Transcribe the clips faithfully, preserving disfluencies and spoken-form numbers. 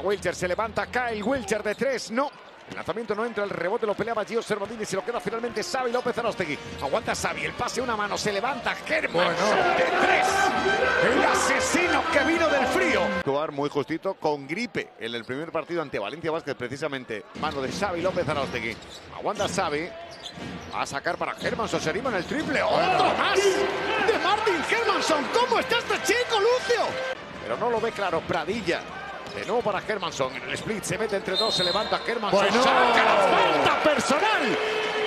Wilcher se levanta, cae el Wilcher de tres, no. El lanzamiento no entra, el rebote lo peleaba Gio Servadini, se lo queda finalmente Xavi López-Arostegui. Aguanta Xavi, el pase, una mano, se levanta Hermannsson bueno. De tres. El asesino que vino del frío. Jugar muy justito, con gripe, en el primer partido ante Valencia Básquet, precisamente. Mano de Xavi López-Arostegui. Aguanta Xavi, va a sacar para Hermannsson, se anima en el triple. Bueno. ¡Otro más! De Martín Hermannsson, ¿cómo está este chico, Lucio? Pero no lo ve claro, Pradilla. De nuevo para Hermannsson, en el split se mete entre dos, se levanta Hermannsson, bueno. Saca la falta personal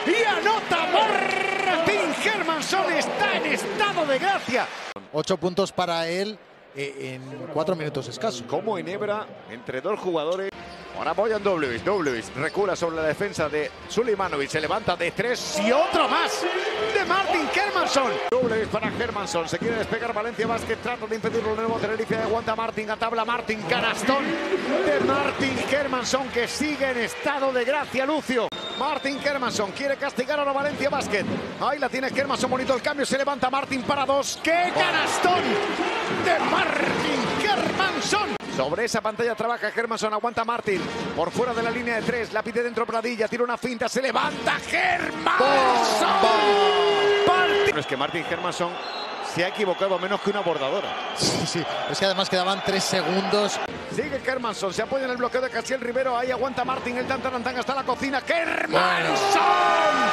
y anota Martín Hermannsson, está en estado de gracia. Ocho puntos para él eh, en cuatro minutos escasos. Como enhebra entre dos jugadores. Ahora Boyan Doblevich, Doblevich recula sobre la defensa de Sulimanovic, se levanta de tres y otro más de Martín Hermannsson. Doblevich para Hermannsson, se quiere despegar Valencia Básquet, trata de impedirlo, nuevo Tenerife de Wanda Martin, a tabla Martin, canastón de Martín Hermannsson que sigue en estado de gracia, Lucio. Martín Hermannsson quiere castigar a la Valencia Básquet. Ahí la tiene Hermannsson, bonito el cambio, se levanta Martin para dos. ¡Qué canastón de Martín Hermannsson! Sobre esa pantalla trabaja Hermannsson, aguanta Martin. Por fuera de la línea de tres, la pide dentro Pradilla, tira una finta, se levanta Hermannsson. Pero es que Martín Hermannsson se ha equivocado menos que una bordadora. Sí, sí, es que además quedaban tres segundos. Sigue Hermannsson, se apoya en el bloqueo de Castiel Rivero, ahí aguanta Martin, el tan tan tan hasta la cocina. ¡Hermannsson!